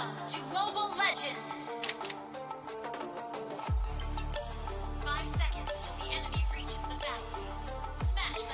Welcome to Mobile Legends. 5 seconds till the enemy reaches the battlefield. Smash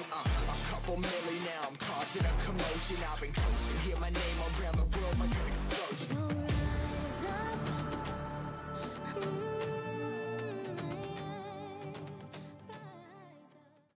A couple million now, I'm causing a commotion. I've been